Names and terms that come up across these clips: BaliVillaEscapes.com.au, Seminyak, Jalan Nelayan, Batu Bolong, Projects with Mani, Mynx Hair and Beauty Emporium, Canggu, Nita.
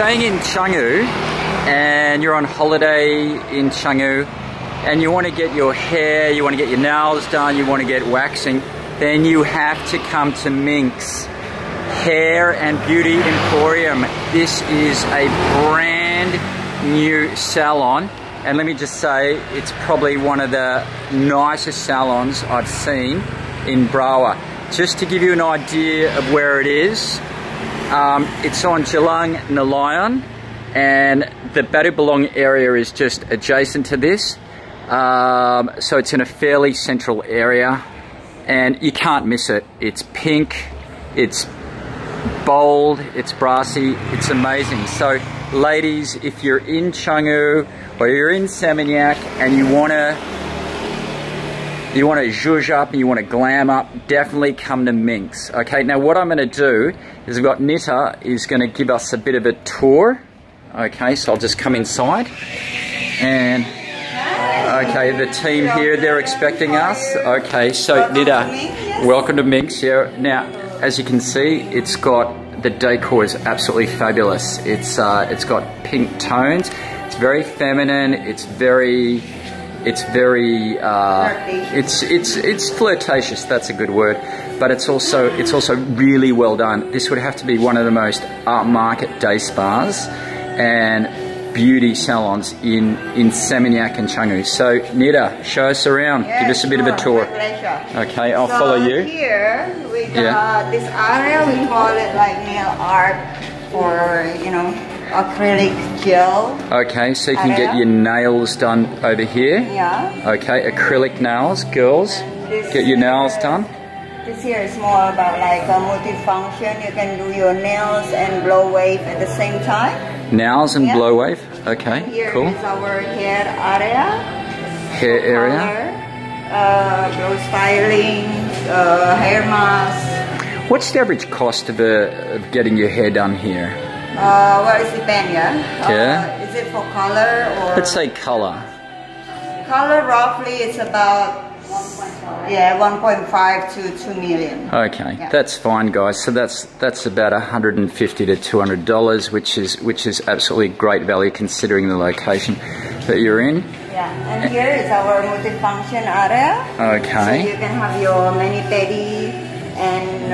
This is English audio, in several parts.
staying in Canggu and you're on holiday in Canggu and you want to get your hair, you want to get your nails done, you want to get waxing, then you have to come to Mynx Hair and Beauty Emporium. This is a brand new salon, and let me just say it's probably one of the nicest salons I've seen in Brawa. Just to give you an idea of where it is, it's on Jalan Nelayan, and the Batu Bolong area is just adjacent to this, so it's in a fairly central area and you can't miss it. It's pink, it's bold, it's brassy, it's amazing. So ladies, if you're in Canggu or you're in Seminyak and you want to zhuzh up and you want to glam up, definitely come to Mynx. Okay, now what I'm going to do is I've got Nita is going to give us a bit of a tour. Okay, so I'll just come inside and okay, the team here, they're expecting us. Okay, so Nita, welcome to Mynx. Yeah, now as you can see, it's got, the decor is absolutely fabulous. It's got pink tones. It's very feminine. It's flirtatious, that's a good word, but it's also really well done. This would have to be one of the most upmarket day spas and beauty salons in Seminyak and Canggu. So Nita, show us around, yes, give us a bit of a tour. Okay, I'll follow you. Here we got this area, we call it like nail art, or you know, acrylic gel. Okay, so you can get your nails done over here. Yeah. Okay, acrylic nails, girls. Get your nails done. This here is more about like a multifunction. You can do your nails and blow wave at the same time. Nails and blow wave. Okay, here cool. Here is our hair area. Hair area. Blow styling, hair mask. What's the average cost of getting your hair done here? Well, it's depend, yeah? Yeah. Is it for color or? Let's say color. Color roughly it's about 1.5 to 2 million. Okay, yeah. That's fine, guys. So that's about $150 to $200, which is absolutely great value considering the location that you're in. Yeah, and here is our multifunction area. Okay. So you can have your mani-pedi and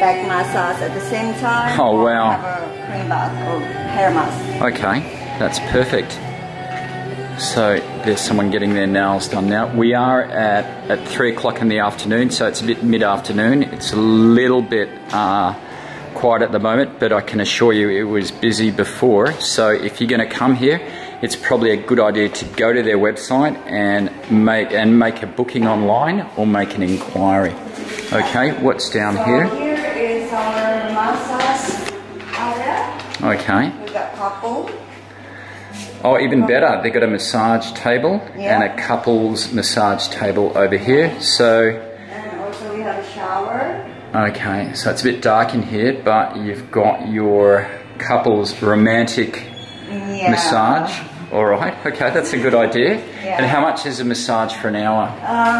back massage at the same time. Oh wow. Have a cream bath or hair mask. Okay, that's perfect. So there's someone getting their nails done now. We are at 3 o'clock in the afternoon, so it's a bit mid-afternoon. It's a little bit quiet at the moment, but I can assure you it was busy before. So if you're going to come here, it's probably a good idea to go to their website and make a booking online or make an inquiry. Okay, what's down here? Here is our massage area. Okay. We've got couple. Oh, even better. They've got a massage table and a couple's massage table over here. So. And also we have a shower. Okay, so it's a bit dark in here, but you've got your couple's romantic massage. Alright, okay, that's a good idea. Yeah. And how much is a massage for an hour?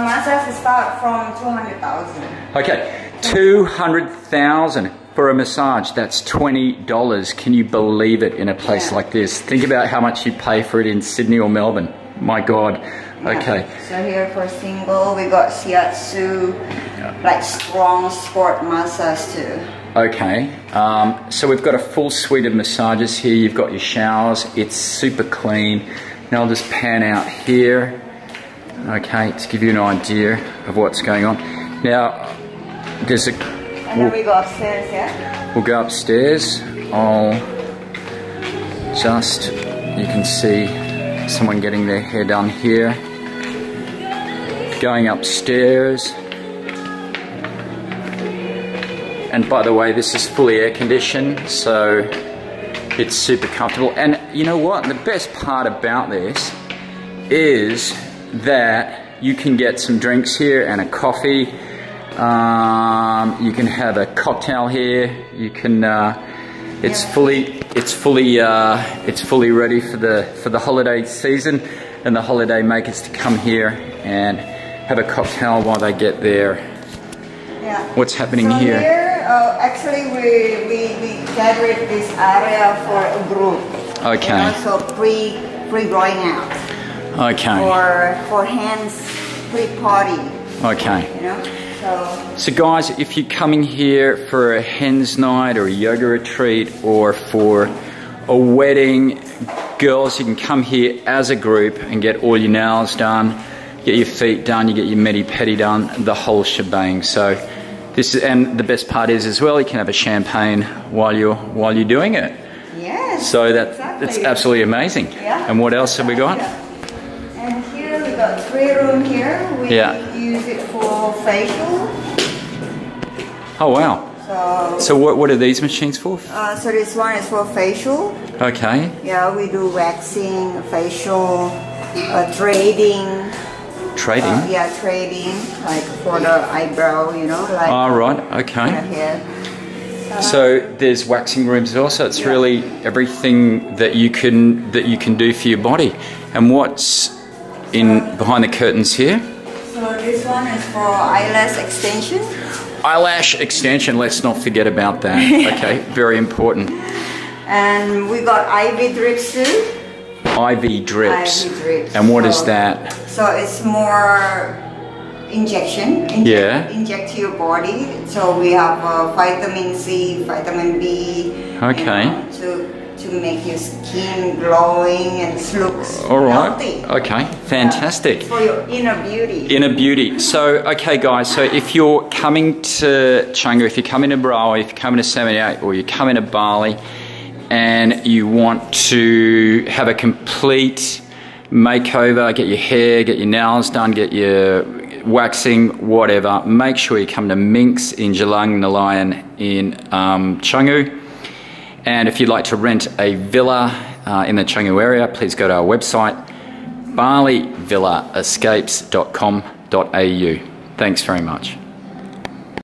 Massages start from 200,000. Okay, 200,000 for a massage. That's $20. Can you believe it in a place like this? Think about how much you pay for it in Sydney or Melbourne. My God. Okay. Yeah. So here for single, we got shiatsu, like strong sport massage too. Okay, so we've got a full suite of massages here. You've got your showers, it's super clean. Now I'll just pan out here, okay, to give you an idea of what's going on. Now, there's a... And then we go upstairs, yeah? We'll go upstairs. I'll just... You can see someone getting their hair done here. Going upstairs. And by the way, this is fully air conditioned, so it's super comfortable. And you know what? The best part about this is that you can get some drinks here and a coffee. You can have a cocktail here. You can. It's fully ready for the holiday season and the holiday makers to come here and have a cocktail while they get there. Yeah. What's happening here? actually we gathered this area for a group. Okay. And also pre-growing out. Okay. For hands pre-potty. Okay. You know? So guys, if you're coming here for a hen's night or a yoga retreat or for a wedding, girls, you can come here as a group and get all your nails done, get your feet done, you get your medi-pedi done, the whole shebang. So this is, and the best part is as well, you can have a champagne while you're doing it. Yes. So that's absolutely amazing. Yeah. And what else have we got? And here we've got 3 room here. We use it for facial. Oh wow. So what are these machines for? So this one is for facial. Okay. Yeah, we do waxing, facial, trading. Trading? Yeah, trading, like for the eyebrow, you know. Like, oh, right, okay. Right here. So there's waxing rooms as well, so it's really everything that you can do for your body. And what's in behind the curtains here? So this one is for eyelash extension. Eyelash extension, let's not forget about that. Okay, very important. And we got IV drips too. IV drips. IV drips. And what is that? So it's more inject to your body. So we have vitamin C, vitamin B. Okay. You know, to make your skin glowing and looks healthy. Okay, fantastic. For your inner beauty. Inner beauty. So, okay guys, so if you're coming to Canggu, if you're coming to Brawa, if you're coming to Seminyak, or you're coming to Bali, and you want to have a complete makeover, get your hair, get your nails done, get your waxing, whatever, make sure you come to Mynx in Jalan Nelayan in Canggu. And if you'd like to rent a villa in the Canggu area, please go to our website, BaliVillaEscapes.com.au. Thanks very much.